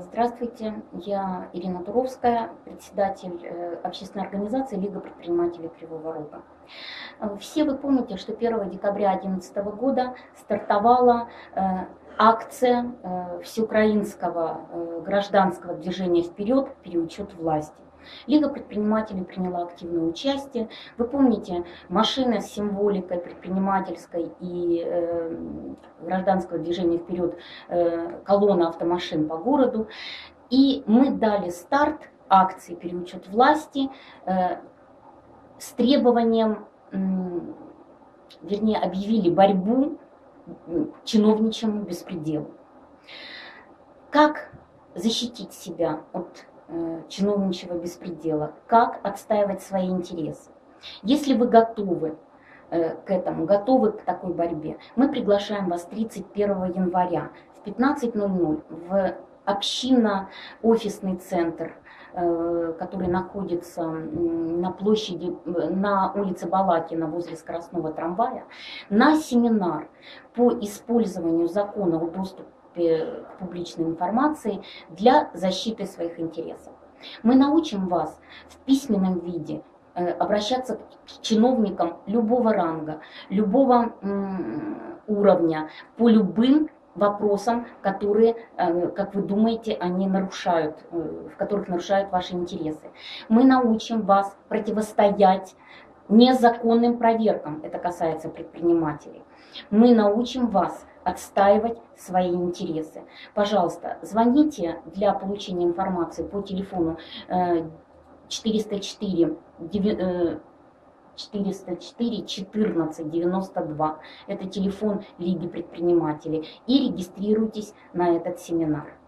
Здравствуйте, я Ирина Туровская, председатель общественной организации «Лига предпринимателей Кривого Рога». Все вы помните, что 1 декабря 2011 года стартовала акция всеукраинского гражданского движения «Вперед! Переучет власти». Лига предпринимателей приняла активное участие. Вы помните, машина с символикой предпринимательской и гражданского движения «Вперед», колонна автомашин по городу. И мы дали старт акции «Переучет власти» с требованием, вернее, объявили борьбу чиновничьему беспределу. Как защитить себя от чиновничьего беспредела, как отстаивать свои интересы. Если вы готовы к этому, готовы к такой борьбе, мы приглашаем вас 31 января в 15:00 в общинно-офисный центр, который находится на площади, на улице Балакина возле скоростного трамвая, на семинар по использованию закона о доступе к публичной информации для защиты своих интересов. Мы научим вас в письменном виде обращаться к чиновникам любого ранга, любого уровня, по любым вопросам, которые, как вы думаете, они нарушают, в которых нарушают ваши интересы. Мы научим вас противостоять незаконным проверкам, это касается предпринимателей. Мы научим вас отстаивать свои интересы. Пожалуйста, звоните для получения информации по телефону 404 14 92. Это телефон Лиги предпринимателей. И регистрируйтесь на этот семинар.